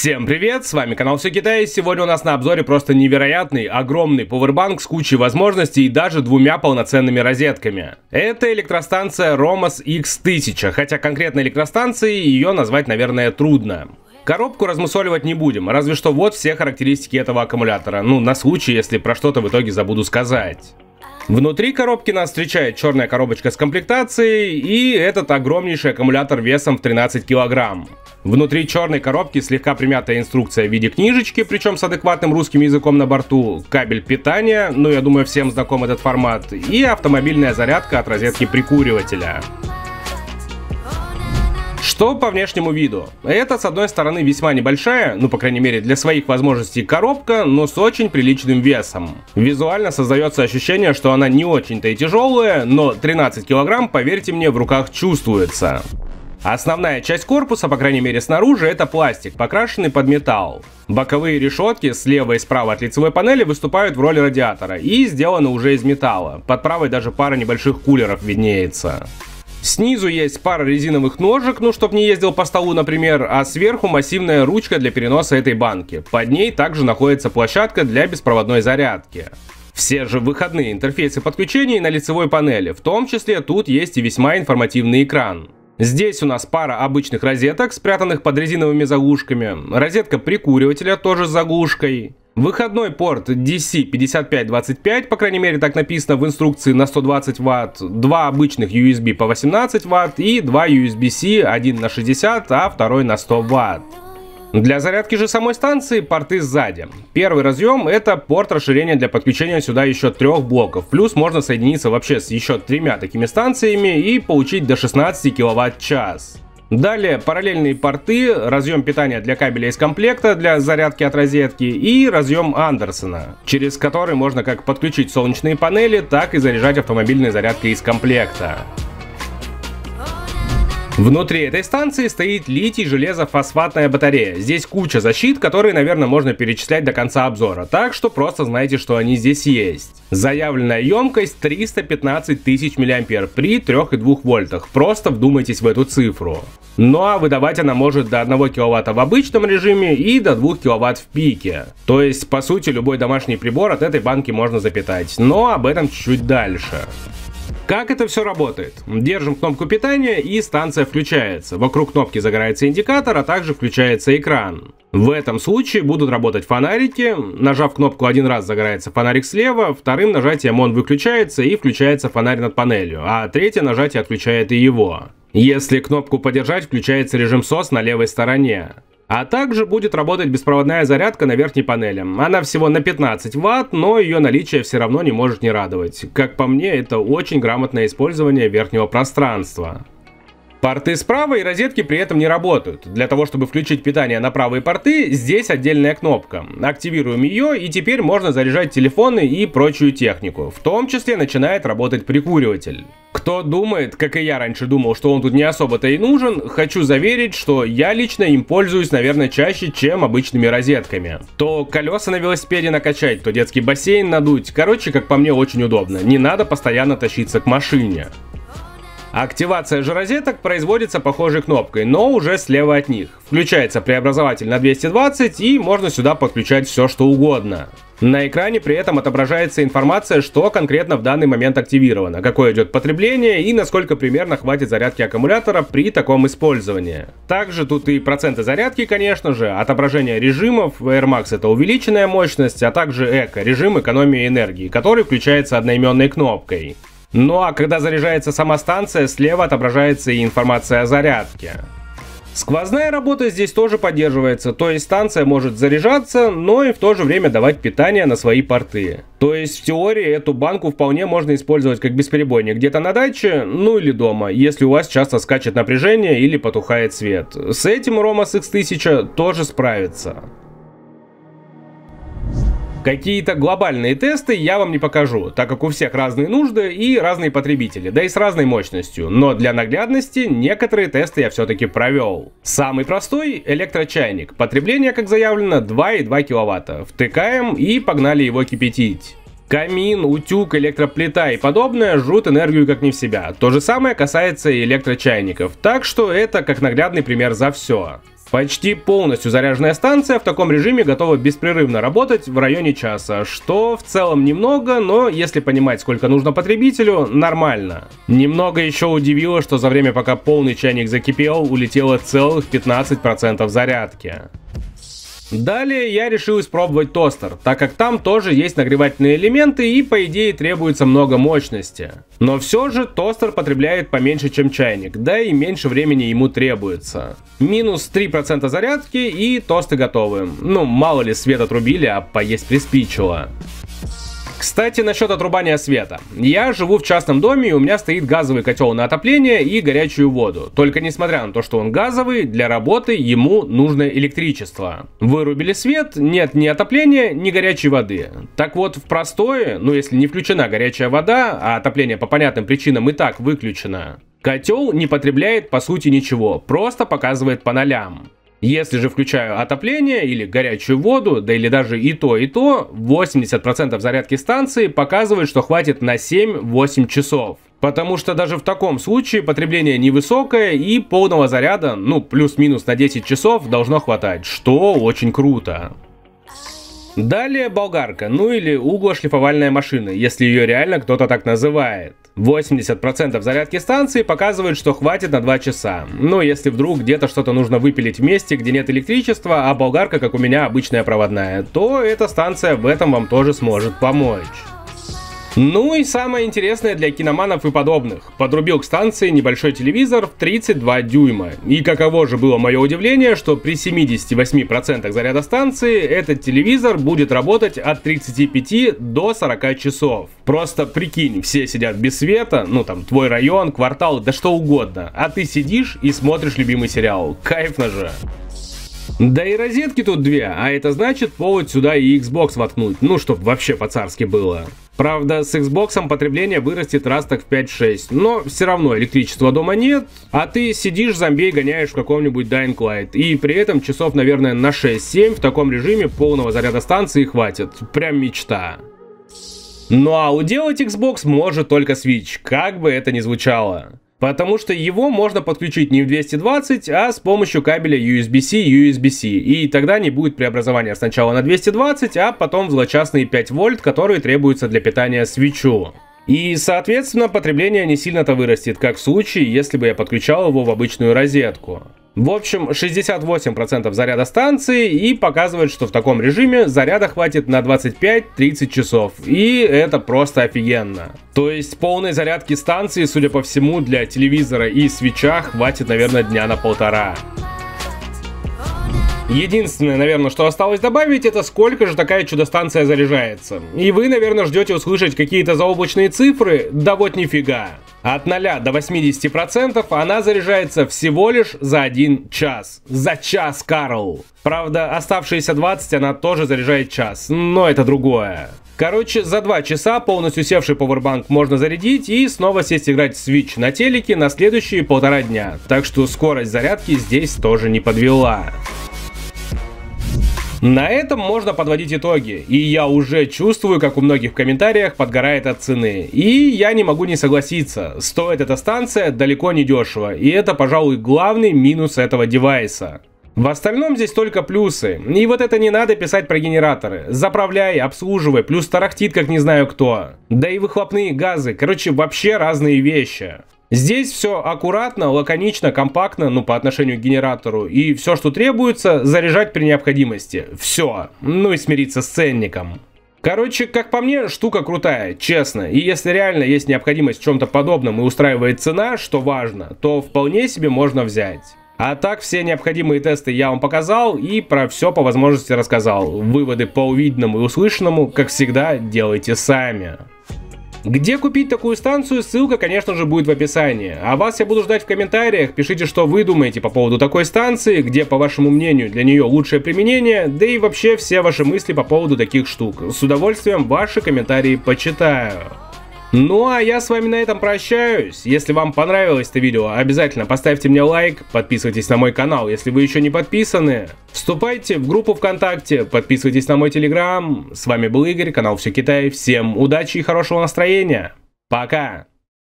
Всем привет, с вами канал Всё Китай, и сегодня у нас на обзоре просто невероятный, огромный пауэрбанк с кучей возможностей и даже двумя полноценными розетками. Это электростанция Romoss X1000, хотя конкретно электростанцией ее назвать, наверное, трудно. Коробку размусоливать не будем, разве что вот все характеристики этого аккумулятора, ну на случай, если про что-то в итоге забуду сказать. Внутри коробки нас встречает черная коробочка с комплектацией и этот огромнейший аккумулятор весом в 13 килограмм. Внутри черной коробки слегка примятая инструкция в виде книжечки, причем с адекватным русским языком на борту, кабель питания, ну я думаю всем знаком этот формат, и автомобильная зарядка от розетки прикуривателя. Что по внешнему виду? Это с одной стороны весьма небольшая, ну по крайней мере для своих возможностей коробка, но с очень приличным весом. Визуально создается ощущение, что она не очень-то и тяжелая, но 13 килограмм, поверьте мне, в руках чувствуется. Основная часть корпуса, по крайней мере снаружи, это пластик, покрашенный под металл. Боковые решетки слева и справа от лицевой панели выступают в роли радиатора и сделаны уже из металла. Под правой даже пара небольших кулеров виднеется. Снизу есть пара резиновых ножек, ну чтоб не ездил по столу, например, а сверху массивная ручка для переноса этой банки. Под ней также находится площадка для беспроводной зарядки. Все же выходные интерфейсы подключений на лицевой панели, в том числе тут есть и весьма информативный экран. Здесь у нас пара обычных розеток, спрятанных под резиновыми заглушками, розетка прикуривателя тоже с заглушкой. Выходной порт DC5525, по крайней мере так написано в инструкции, на 120 Вт, два обычных USB по 18 Вт и два USB-C, один на 60, а второй на 100 Вт. Для зарядки же самой станции порты сзади. Первый разъем — это порт расширения для подключения сюда еще трех блоков, плюс можно соединиться вообще с еще тремя такими станциями и получить до 16 киловатт-час. Далее параллельные порты, разъем питания для кабеля из комплекта для зарядки от розетки и разъем Андерсона, через который можно как подключить солнечные панели, так и заряжать автомобильной зарядкой из комплекта. Внутри этой станции стоит литий-железо-фосфатная батарея. Здесь куча защит, которые, наверное, можно перечислять до конца обзора, так что просто знайте, что они здесь есть. Заявленная емкость 315 тысяч миллиампер при 3,2 вольтах, просто вдумайтесь в эту цифру. Ну а выдавать она может до 1 киловатта в обычном режиме и до 2 киловатт в пике. То есть, по сути, любой домашний прибор от этой банки можно запитать, но об этом чуть-чуть дальше. Как это все работает? Держим кнопку питания, и станция включается. Вокруг кнопки загорается индикатор, а также включается экран. В этом случае будут работать фонарики. Нажав кнопку один раз, загорается фонарик слева, вторым нажатием он выключается и включается фонарь над панелью, а третье нажатие отключает и его. Если кнопку подержать, включается режим SOS на левой стороне. А также будет работать беспроводная зарядка на верхней панели. Она всего на 15 Вт, но ее наличие все равно не может не радовать. Как по мне, это очень грамотное использование верхнего пространства. Порты справа и розетки при этом не работают. Для того, чтобы включить питание на правые порты, здесь отдельная кнопка. Активируем ее, и теперь можно заряжать телефоны и прочую технику. В том числе начинает работать прикуриватель. Кто думает, как и я раньше думал, что он тут не особо-то и нужен, хочу заверить, что я лично им пользуюсь, наверное, чаще, чем обычными розетками. То колеса на велосипеде накачать, то детский бассейн надуть. Короче, как по мне, очень удобно. Не надо постоянно тащиться к машине. Активация же розеток производится похожей кнопкой, но уже слева от них. Включается преобразователь на 220, и можно сюда подключать все, что угодно. На экране при этом отображается информация, что конкретно в данный момент активировано, какое идет потребление и насколько примерно хватит зарядки аккумулятора при таком использовании. Также тут и проценты зарядки, конечно же, отображение режимов, Air Max — это увеличенная мощность, а также эко — режим экономии энергии, который включается одноименной кнопкой. Ну а когда заряжается сама станция, слева отображается и информация о зарядке. Сквозная работа здесь тоже поддерживается, то есть станция может заряжаться, но и в то же время давать питание на свои порты. То есть в теории эту банку вполне можно использовать как бесперебойник где-то на даче, ну или дома, если у вас часто скачет напряжение или потухает свет. С этим Romoss X1000 тоже справится. Какие-то глобальные тесты я вам не покажу, так как у всех разные нужды и разные потребители, да и с разной мощностью, но для наглядности некоторые тесты я все-таки провел. Самый простой — электрочайник, потребление, как заявлено, 2,2 киловатт, втыкаем и погнали его кипятить. Камин, утюг, электроплита и подобное жрут энергию как не в себя, то же самое касается и электрочайников, так что это как наглядный пример за все. Почти полностью заряженная станция в таком режиме готова беспрерывно работать в районе часа, что в целом немного, но если понимать, сколько нужно потребителю, нормально. Немного еще удивило, что за время, пока полный чайник закипел, улетело целых 15% зарядки. Далее я решил испробовать тостер, так как там тоже есть нагревательные элементы и по идее требуется много мощности. Но все же тостер потребляет поменьше, чем чайник, да и меньше времени ему требуется. Минус 3% зарядки и тосты готовы. Ну мало ли свет отрубили, а поесть приспичило. Кстати, насчет отрубания света. Я живу в частном доме, и у меня стоит газовый котел на отопление и горячую воду. Только несмотря на то, что он газовый, для работы ему нужно электричество. Вырубили свет, нет ни отопления, ни горячей воды. Так вот, в простое, ну если не включена горячая вода, а отопление по понятным причинам и так выключено, котел не потребляет по сути ничего, просто показывает по нолям. Если же включаю отопление или горячую воду, да или даже и то, 80% зарядки станции показывает, что хватит на 7-8 часов. Потому что даже в таком случае потребление невысокое и полного заряда, ну плюс-минус на 10 часов должно хватать, что очень круто. Далее болгарка, ну или углошлифовальная машина, если ее реально кто-то так называет. 80% зарядки станции показывает, что хватит на 2 часа. Ну если вдруг где-то что-то нужно выпилить в месте, где нет электричества, а болгарка, как у меня, обычная проводная, то эта станция в этом вам тоже сможет помочь. Ну и самое интересное для киноманов и подобных. Подрубил к станции небольшой телевизор в 32 дюйма. И каково же было мое удивление, что при 78% заряда станции этот телевизор будет работать от 35 до 40 часов. Просто прикинь, все сидят без света, ну там твой район, квартал, да что угодно. А ты сидишь и смотришь любимый сериал. Кайфно же. Да и розетки тут две, а это значит повод сюда и Xbox воткнуть, ну чтоб вообще по-царски было. Правда, с Xbox'ом потребление вырастет раз так в 5-6, но все равно электричества дома нет, а ты сидишь зомби и гоняешь в каком-нибудь Dying Light, и при этом часов, наверное, на 6-7 в таком режиме полного заряда станции хватит, прям мечта. Ну а уделать Xbox может только Switch, как бы это ни звучало. Потому что его можно подключить не в 220, а с помощью кабеля USB-C и USB-C, и тогда не будет преобразования сначала на 220, а потом в злочастные 5 вольт, которые требуются для питания свитчу. И соответственно потребление не сильно-то вырастет, как в случае, если бы я подключал его в обычную розетку. В общем, 68% заряда станции и показывает, что в таком режиме заряда хватит на 25-30 часов. И это просто офигенно. То есть полной зарядки станции, судя по всему, для телевизора и свитча хватит, наверное, дня на полтора. Единственное, наверное, что осталось добавить, это сколько же такая чудо-станция заряжается. И вы, наверное, ждете услышать какие-то заоблачные цифры, да вот нифига. От 0 до 80% она заряжается всего лишь за 1 час. За час, Карл! Правда, оставшиеся 20 она тоже заряжает час, но это другое. Короче, за 2 часа полностью севший повербанк можно зарядить и снова сесть играть в Switch на телеке на следующие полтора дня. Так что скорость зарядки здесь тоже не подвела. На этом можно подводить итоги, и я уже чувствую, как у многих в комментариях подгорает от цены. И я не могу не согласиться, стоит эта станция далеко не дешево, и это, пожалуй, главный минус этого девайса. В остальном здесь только плюсы, и вот это не надо писать про генераторы. Заправляй, обслуживай, плюс тарахтит как не знаю кто. Да и выхлопные газы, короче, вообще разные вещи. Здесь все аккуратно, лаконично, компактно, ну по отношению к генератору, и все, что требуется, заряжать при необходимости. Все. Ну и смириться с ценником. Короче, как по мне, штука крутая, честно. И если реально есть необходимость в чем-то подобном и устраивает цена, что важно, то вполне себе можно взять. А так, все необходимые тесты я вам показал и про все по возможности рассказал. Выводы по увиденному и услышанному, как всегда, делайте сами. Где купить такую станцию, ссылка, конечно же, будет в описании. А вас я буду ждать в комментариях, пишите, что вы думаете по поводу такой станции, где, по вашему мнению, для нее лучшее применение, да и вообще все ваши мысли по поводу таких штук. С удовольствием ваши комментарии почитаю. Ну а я с вами на этом прощаюсь. Если вам понравилось это видео, обязательно поставьте мне лайк, подписывайтесь на мой канал, если вы еще не подписаны. Вступайте в группу ВКонтакте, подписывайтесь на мой Телеграм. С вами был Игорь, канал Всё Китай. Всем удачи и хорошего настроения. Пока!